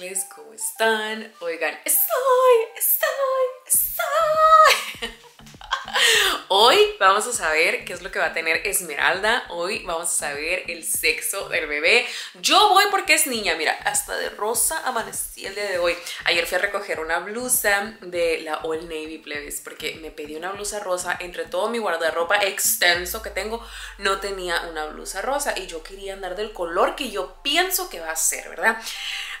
Mezcles, ¿cómo están? Oigan, estoy. Hoy vamos a saber qué es lo que va a tener Esmeralda. Hoy vamos a saber el sexo del bebé. Yo voy porque es niña. Mira, hasta de rosa amanecí el día de hoy. Ayer fui a recoger una blusa de la Old Navy, plebes, porque me pedí una blusa rosa. Entre todo mi guardarropa extenso que tengo, no tenía una blusa rosa y yo quería andar del color que yo pienso que va a ser, ¿verdad?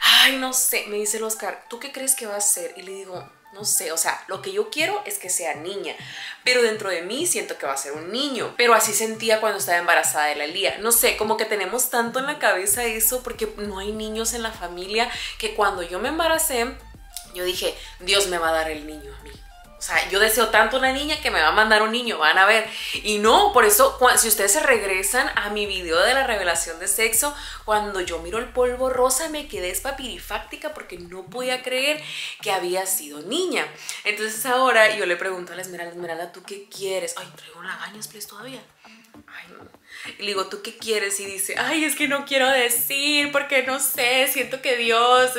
Ay, no sé, me dice el Oscar, ¿tú qué crees que va a ser? Y le digo, no sé, o sea, lo que yo quiero es que sea niña, pero dentro de mí siento que va a ser un niño, pero así sentía cuando estaba embarazada de la Lía. No sé, como que tenemos tanto en la cabeza eso porque no hay niños en la familia, que cuando yo me embaracé, yo dije, Dios me va a dar el niño a mí. O sea, yo deseo tanto una niña que me va a mandar un niño, van a ver. Y no, por eso, si ustedes se regresan a mi video de la revelación de sexo, cuando yo miro el polvo rosa me quedé espapirifáctica porque no podía creer que había sido niña. Entonces ahora yo le pregunto a la Esmeralda, Esmeralda, ¿tú qué quieres? Ay, traigo lagañas, please, todavía. Ay, no. Y le digo, ¿tú qué quieres? Y dice, ay, es que no quiero decir porque no sé, siento que Dios,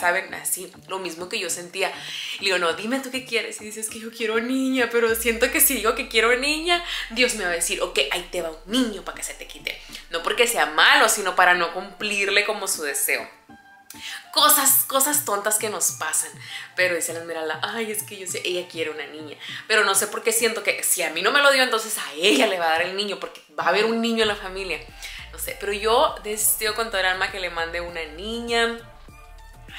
saben, así, lo mismo que yo sentía. Y le digo, no, dime tú qué quieres. Y dice, es que yo quiero niña, pero siento que si digo que quiero niña, Dios me va a decir, ok, ahí te va un niño para que se te quite. No porque sea malo, sino para no cumplirle como su deseo. Cosas tontas que nos pasan. Pero dice la Esmeralda, ay, es que yo sé, ella quiere una niña, pero no sé por qué siento que si a mí no me lo dio, entonces a ella le va a dar el niño, porque va a haber un niño en la familia. No sé, pero yo deseo con todo el alma que le mande una niña.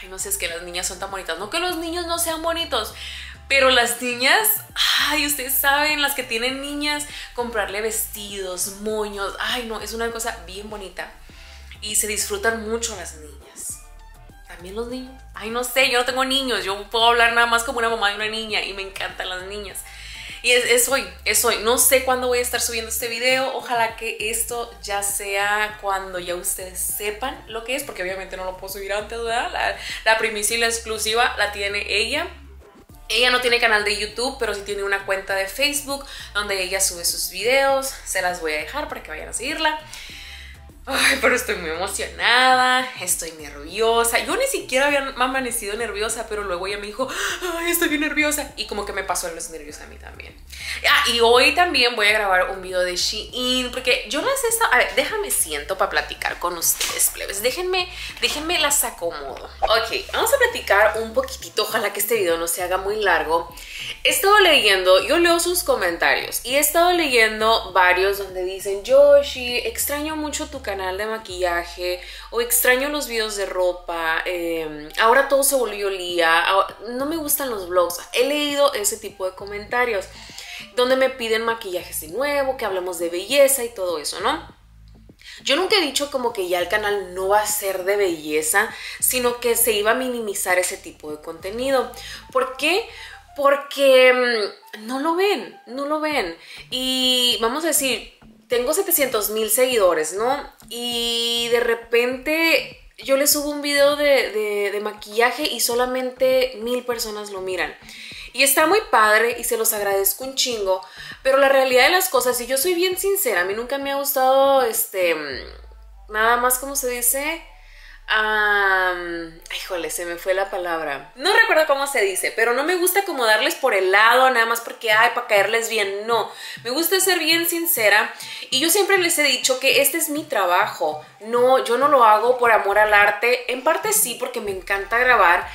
Ay, no sé, es que las niñas son tan bonitas. No que los niños no sean bonitos, pero las niñas, ay, ustedes saben, las que tienen niñas, comprarle vestidos, moños, ay no, es una cosa bien bonita. Y se disfrutan mucho las niñas. También los niños. Ay, no sé, yo no tengo niños. Yo puedo hablar nada más como una mamá de una niña y me encantan las niñas. Y es hoy. No sé cuándo voy a estar subiendo este video. Ojalá que esto ya sea cuando ya ustedes sepan lo que es, porque obviamente no lo puedo subir antes, ¿verdad? La primicia y la exclusiva la tiene ella. Ella no tiene canal de YouTube, pero sí tiene una cuenta de Facebook donde ella sube sus videos. Se las voy a dejar para que vayan a seguirla. Ay, pero estoy muy emocionada, estoy nerviosa. Yo ni siquiera había amanecido nerviosa, pero luego ella me dijo, ay, estoy bien nerviosa. Y como que me pasó los nervios a mí también. Ah, y hoy también voy a grabar un video de Shein, porque yo las he estado... A ver, déjame siento para platicar con ustedes, plebes. Déjenme las acomodo. Ok, vamos a platicar un poquitito. Ojalá que este video no se haga muy largo. He estado leyendo, yo leo sus comentarios, y he estado leyendo varios donde dicen, Yoshi, extraño mucho tu canal de maquillaje, o extraño los videos de ropa, ahora todo se volvió Lía, no me gustan los vlogs. He leído ese tipo de comentarios donde me piden maquillajes de nuevo, que hablemos de belleza y todo eso, ¿no? Yo nunca he dicho como que ya el canal no va a ser de belleza, sino que se iba a minimizar ese tipo de contenido. ¿Por qué? Porque no lo ven. Y vamos a decir, tengo 700,000 seguidores, ¿no? Y de repente yo les subo un video de maquillaje y solamente 1,000 personas lo miran. Y está muy padre y se los agradezco un chingo, pero la realidad de las cosas, y yo soy bien sincera, a mí nunca me ha gustado, nada más, ¿cómo se dice? Híjole, se me fue la palabra. No recuerdo cómo se dice, pero no me gusta como darles por el lado, nada más porque, ay, para caerles bien. No, me gusta ser bien sincera. Y yo siempre les he dicho que este es mi trabajo. No, yo no lo hago por amor al arte. En parte sí, porque me encanta grabar,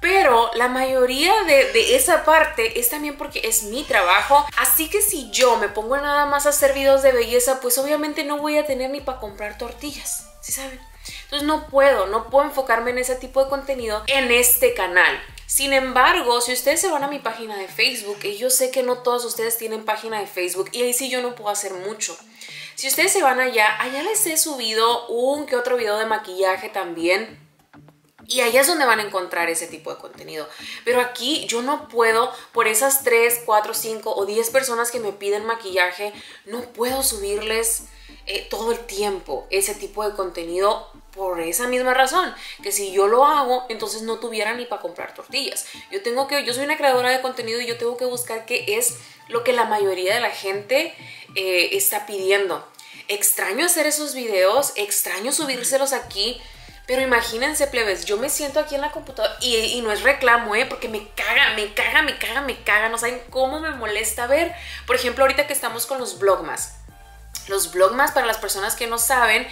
pero la mayoría de esa parte es también porque es mi trabajo. Así que si yo me pongo nada más a hacer videos de belleza, pues obviamente no voy a tener ni para comprar tortillas, ¿sí saben? Entonces no puedo enfocarme en ese tipo de contenido en este canal. Sin embargo, si ustedes se van a mi página de Facebook, y yo sé que no todos ustedes tienen página de Facebook, y ahí sí yo no puedo hacer mucho. Si ustedes se van allá les he subido un que otro video de maquillaje también. Y allá es donde van a encontrar ese tipo de contenido. Pero aquí yo no puedo, por esas 3, 4, 5 o 10 personas que me piden maquillaje, no puedo subirles todo el tiempo ese tipo de contenido, por esa misma razón, que si yo lo hago, entonces no tuviera ni para comprar tortillas. Yo soy una creadora de contenido y yo tengo que buscar qué es lo que la mayoría de la gente está pidiendo. Extraño hacer esos videos, extraño subírselos aquí, Pero imagínense, plebes, yo me siento aquí en la computadora y no es reclamo, porque me caga. No saben cómo me molesta ver, por ejemplo, ahorita que estamos con los VLOGMAS. Los VLOGMAS, para las personas que no saben,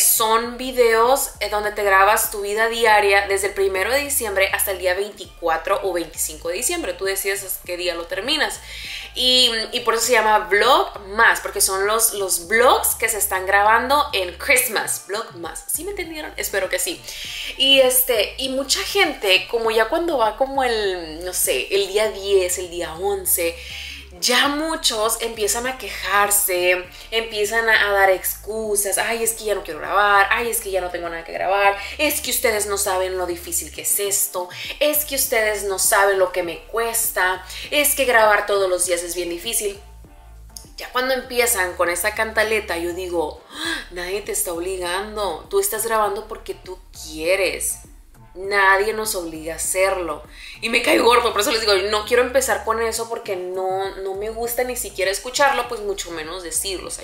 son videos donde te grabas tu vida diaria desde el 1 de diciembre hasta el día 24 o 25 de diciembre. Tú decides hasta qué día lo terminas. Y por eso se llama VLOGMAS, porque son los vlogs que se están grabando en Christmas. VLOGMAS. ¿Sí me entendieron? Espero que sí. Y mucha gente, como ya cuando va como el, no sé, el día 10, el día 11... ya muchos empiezan a quejarse, empiezan a dar excusas. Ay, es que ya no quiero grabar, ay, es que ya no tengo nada que grabar, es que ustedes no saben lo difícil que es esto, es que ustedes no saben lo que me cuesta, es que grabar todos los días es bien difícil. Ya cuando empiezan con esa cantaleta, yo digo, nadie te está obligando, tú estás grabando porque tú quieres. Nadie nos obliga a hacerlo. Y me cae gordo, por eso les digo, no quiero empezar con eso porque no me gusta ni siquiera escucharlo, pues mucho menos decirlo. O sea,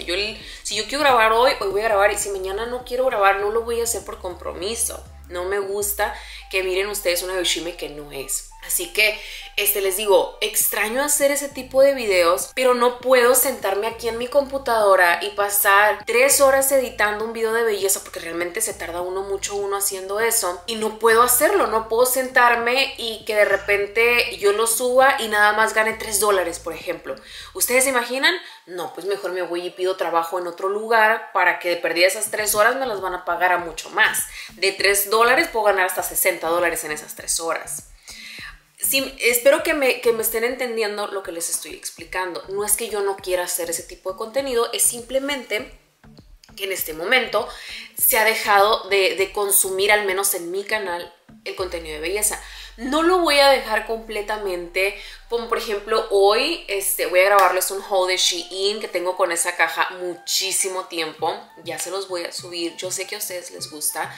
si yo quiero grabar hoy voy a grabar, y si mañana no quiero grabar, no lo voy a hacer por compromiso. No me gusta que miren ustedes una Yoshime que no es. Así que, les digo, extraño hacer ese tipo de videos, pero no puedo sentarme aquí en mi computadora y pasar 3 horas editando un video de belleza, porque realmente se tarda mucho uno haciendo eso, y no puedo hacerlo, no puedo sentarme y que de repente yo lo suba y nada más gane $3, por ejemplo. ¿Ustedes se imaginan? No, pues mejor me voy y pido trabajo en otro lugar para que de perdida esas 3 horas me las van a pagar a mucho más. De $3 puedo ganar hasta $60 en esas 3 horas. Sí, espero que me estén entendiendo lo que les estoy explicando. No es que yo no quiera hacer ese tipo de contenido, es simplemente que en este momento se ha dejado de consumir, al menos en mi canal, el contenido de belleza. No lo voy a dejar completamente, como por ejemplo hoy voy a grabarles un haul de Shein que tengo con esa caja muchísimo tiempo. Ya se los voy a subir, yo sé que a ustedes les gusta.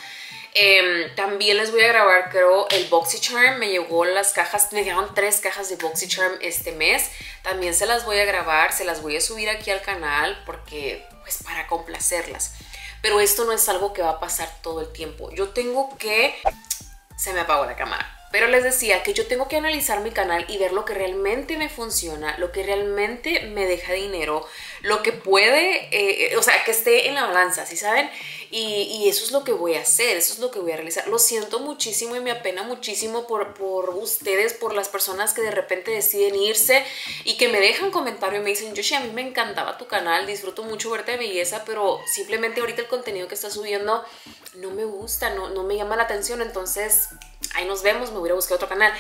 También les voy a grabar, creo, el BoxyCharm. Me llegó las cajas, me llegaron 3 cajas de BoxyCharm este mes. También se las voy a grabar, se las voy a subir aquí al canal porque, pues, para complacerlas. Pero esto no es algo que va a pasar todo el tiempo. Yo tengo que... se me apagó la cámara. Pero les decía que yo tengo que analizar mi canal y ver lo que realmente me funciona, lo que realmente me deja dinero, lo que puede, o sea, que esté en la balanza, ¿sí saben? Y eso es lo que voy a hacer, eso es lo que voy a realizar. Lo siento muchísimo y me apena muchísimo por ustedes, por las personas que de repente deciden irse y que me dejan comentario y me dicen, Yoshi, a mí me encantaba tu canal, disfruto mucho verte de belleza, pero simplemente ahorita el contenido que estás subiendo no me gusta, no me llama la atención, entonces... ahí nos vemos, me voy a buscar otro canal.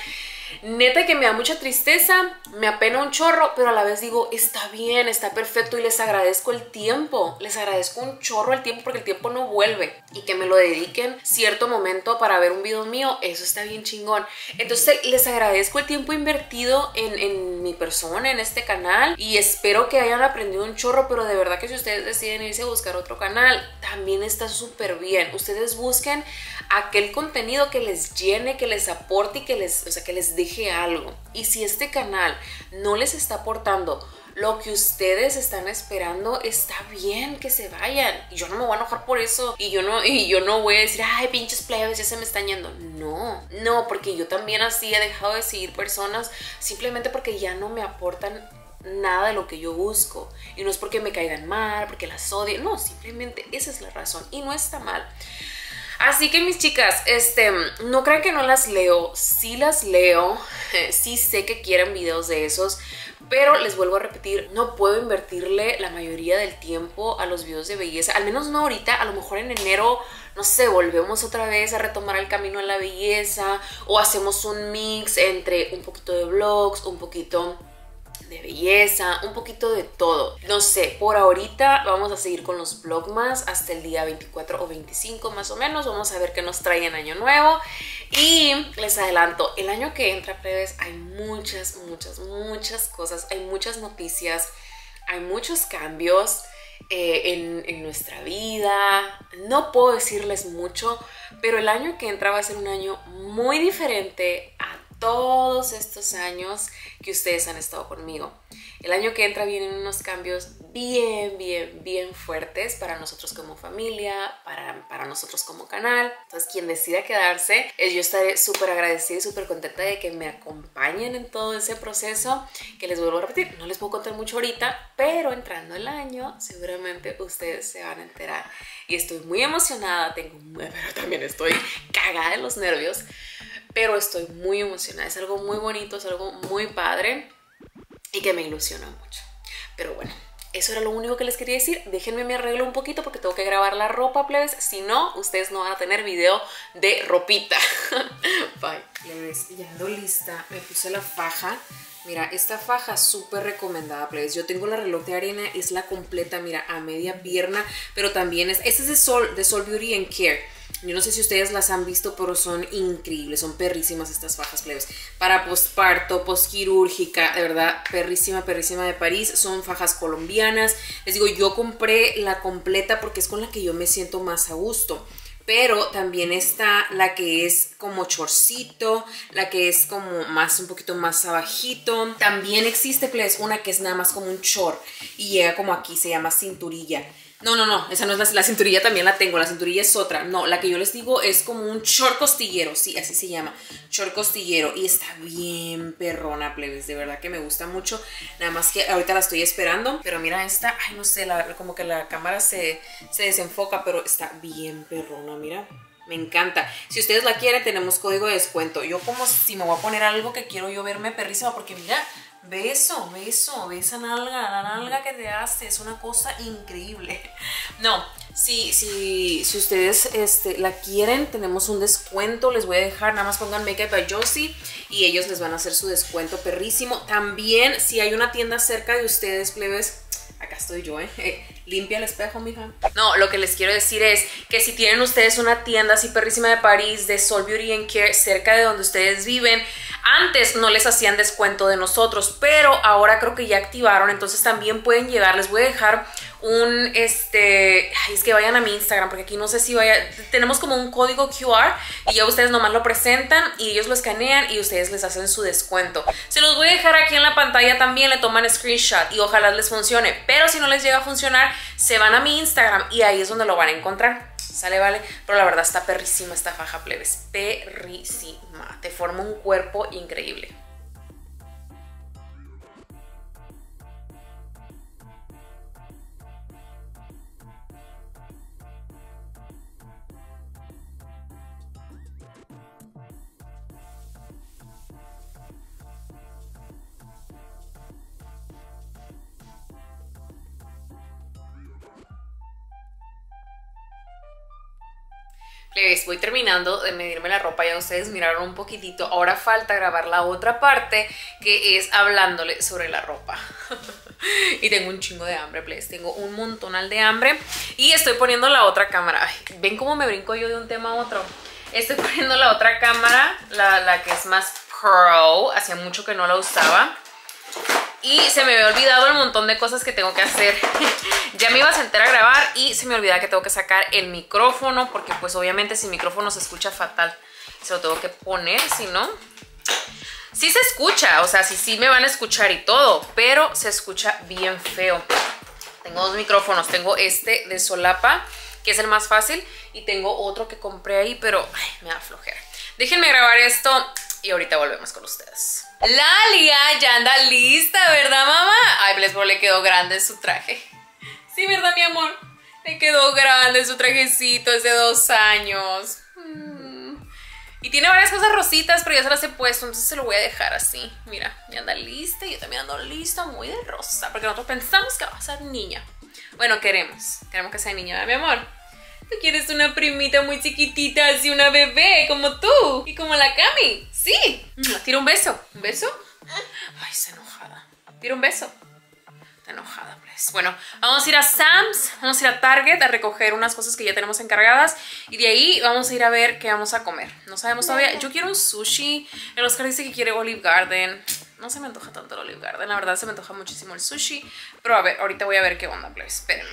Neta que me da mucha tristeza, me apena un chorro, pero a la vez digo, está bien, está perfecto, y les agradezco el tiempo, les agradezco un chorro el tiempo, porque el tiempo no vuelve, y que me lo dediquen cierto momento para ver un video mío, eso está bien chingón. Entonces les agradezco el tiempo invertido en mi persona, en este canal, y espero que hayan aprendido un chorro, pero de verdad que si ustedes deciden irse a buscar otro canal, también está súper bien. Ustedes busquen aquel contenido que les llene, que les aporte y que les, o sea, que les deje algo. Y si este canal no les está aportando lo que ustedes están esperando, está bien que se vayan. Yo no me voy a enojar por eso, y yo no voy a decir, ay, pinches plebes, ya se me están yendo. No, porque yo también así he dejado de seguir personas simplemente porque ya no me aportan nada de lo que yo busco, y no es porque me caigan mal, porque las odie, no, simplemente esa es la razón, y no está mal. Así que, mis chicas, no crean que no las leo, sí las leo, sí sé que quieren videos de esos, pero les vuelvo a repetir, no puedo invertirle la mayoría del tiempo a los videos de belleza, al menos no ahorita. A lo mejor en enero, no sé, volvemos otra vez a retomar el camino a la belleza, o hacemos un mix entre un poquito de vlogs, un poquito... de belleza, un poquito de todo. No sé, por ahorita vamos a seguir con los VLOGMAS hasta el día 24 o 25 más o menos. Vamos a ver qué nos trae en año nuevo. Y les adelanto, el año que entra, plebes, hay muchas cosas. Hay muchas noticias, hay muchos cambios en nuestra vida. No puedo decirles mucho, pero el año que entra va a ser un año muy diferente a todos estos años que ustedes han estado conmigo. El año que entra vienen unos cambios bien fuertes para nosotros como familia, para nosotros como canal. Entonces, quien decida quedarse, yo estaré súper agradecida y súper contenta de que me acompañen en todo ese proceso, que les vuelvo a repetir, no les puedo contar mucho ahorita, pero entrando el año seguramente ustedes se van a enterar. Y estoy muy emocionada, pero también estoy cagada de los nervios, pero estoy muy emocionada. Es algo muy bonito, es algo muy padre y que me ilusiona mucho. Pero bueno, eso era lo único que les quería decir. Déjenme me arreglo un poquito porque tengo que grabar la ropa, plebes. Si no, ustedes no van a tener video de ropita. Bye. Plebes, ya ando lista. Me puse la faja. Mira, esta faja súper recomendada, plebes. Yo tengo la reloj de arena. Es la completa, mira, a media pierna. Pero también es... Este es de Sol Beauty and Care. Yo no sé si ustedes las han visto, pero son increíbles. Son perrísimas estas fajas, plebes. Para posparto, posquirúrgica, de verdad, perrísima de París. Son fajas colombianas. Les digo, yo compré la completa porque es con la que yo me siento más a gusto. Pero también está la que es como chorcito, la que es como más, un poquito más abajito. También existe, plebes, una que es nada más como un chor y llega como aquí, se llama cinturilla. No, esa no es la cinturilla, también la tengo, la cinturilla es otra. No, la que yo les digo es como un short costillero, sí, así se llama, short costillero. Y está bien perrona, plebes, de verdad que me gusta mucho, nada más que ahorita la estoy esperando. Pero mira esta, ay no sé, como que la cámara se desenfoca, pero está bien perrona, mira. Me encanta. Si ustedes la quieren, tenemos código de descuento. Yo como si me voy a poner algo que quiero yo verme perrísima, porque mira, ve eso, ve eso, ve esa nalga, la nalga que te hace, es una cosa increíble. No, si ustedes la quieren, tenemos un descuento, les voy a dejar, nada más pongan Makeup by Yoshi y ellos les van a hacer su descuento perrísimo. También, si hay una tienda cerca de ustedes, plebes, acá estoy yo, limpia el espejo, mija. No, lo que les quiero decir es que si tienen ustedes una tienda así perrísima de París, de Sol Beauty and Care, cerca de donde ustedes viven, antes no les hacían descuento de nosotros, pero ahora creo que ya activaron, entonces también pueden llegar. Les voy a dejar un, es que vayan a mi Instagram, porque aquí no sé si vaya, tenemos como un código QR y ya ustedes nomás lo presentan y ellos lo escanean y ustedes les hacen su descuento. Se los voy a dejar aquí en la pantalla también, le toman screenshot y ojalá les funcione, pero si no les llega a funcionar, se van a mi Instagram y ahí es donde lo van a encontrar. Sale, vale, pero la verdad está perrísima esta faja, plebes, perrísima, te forma un cuerpo increíble. Les voy terminando de medirme la ropa, ya ustedes miraron un poquitito. Ahora falta grabar la otra parte, que es hablándole sobre la ropa. Y tengo un chingo de hambre, please. Tengo un montonal de hambre. Y estoy poniendo la otra cámara. Ay, ¿ven cómo me brinco yo de un tema a otro? Estoy poniendo la otra cámara, la que es más pro. Hacía mucho que no la usaba. Y se me había olvidado el montón de cosas que tengo que hacer. Ya me iba a sentar a grabar y se me olvidaba que tengo que sacar el micrófono, porque pues obviamente sin micrófono se escucha fatal. Se lo tengo que poner, si no... Sí se escucha, o sea, sí me van a escuchar y todo, pero se escucha bien feo. Tengo dos micrófonos, tengo este de solapa, que es el más fácil, y tengo otro que compré ahí, pero ay, me da flojera. Déjenme grabar esto y ahorita volvemos con ustedes. La Lía ya anda lista, ¿verdad, mamá? Ay, Bless, le quedó grande su traje. Sí, ¿verdad, mi amor? Le quedó grande su trajecito, es de 2 años. Y tiene varias cosas rositas, pero ya se las he puesto, entonces se lo voy a dejar así. Mira, ya anda lista y yo también ando lista, muy de rosa, porque nosotros pensamos que va a ser niña. Bueno, queremos que sea niña, ¿verdad, mi amor? Tú quieres una primita muy chiquitita, así una bebé, como tú. Y como la Cami. Sí. Tira un beso. ¿Un beso? Ay, está enojada. Tira un beso. Está enojada, pues. Bueno, vamos a ir a Sam's. Vamos a ir a Target a recoger unas cosas que ya tenemos encargadas. Y de ahí vamos a ir a ver qué vamos a comer. No sabemos todavía. Yo quiero un sushi. El Oscar dice que quiere Olive Garden. No se me antoja tanto el Olive Garden. La verdad, se me antoja muchísimo el sushi. Pero a ver, ahorita voy a ver qué onda, pues. Espérenme.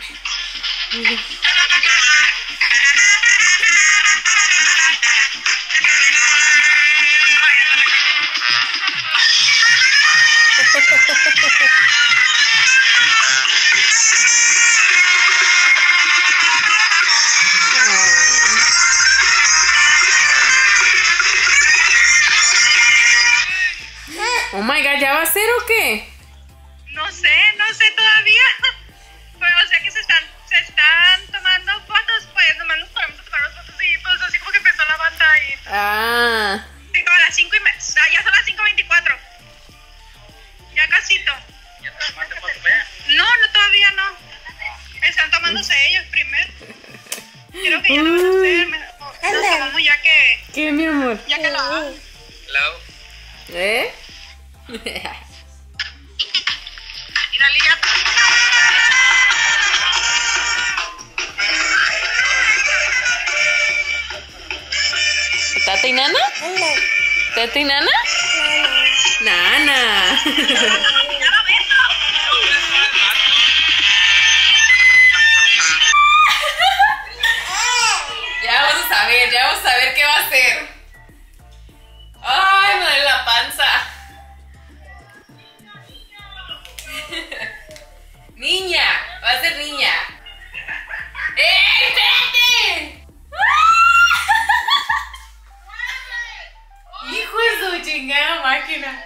Oh my God, ¿ya va a ser o qué? No sé todavía. Pues, o sea que se están tomando fotos, pues nomás nos podemos tomar las fotos y pues así como que empezó la banda y... Ah. Y como a las 5 y media, ya son las 5:24. Ya casito. ¿Ya te tomaste fotos allá? No, todavía no. Están tomándose ellos primero. Creo que ya no van a hacer, nos tomamos ya que... ¿Qué, mi amor? Ya que la hago. ¿Eh? Mira, Lía. ¿Tata y Nana? ¿Tata y Nana? Nana. Ya vamos a ver qué va a hacer. Ay, me duele la panza. Niña, va a ser niña. ¡Espérate! Hijo de su chingada máquina.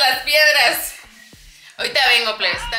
Las piedras. Ahorita vengo, please.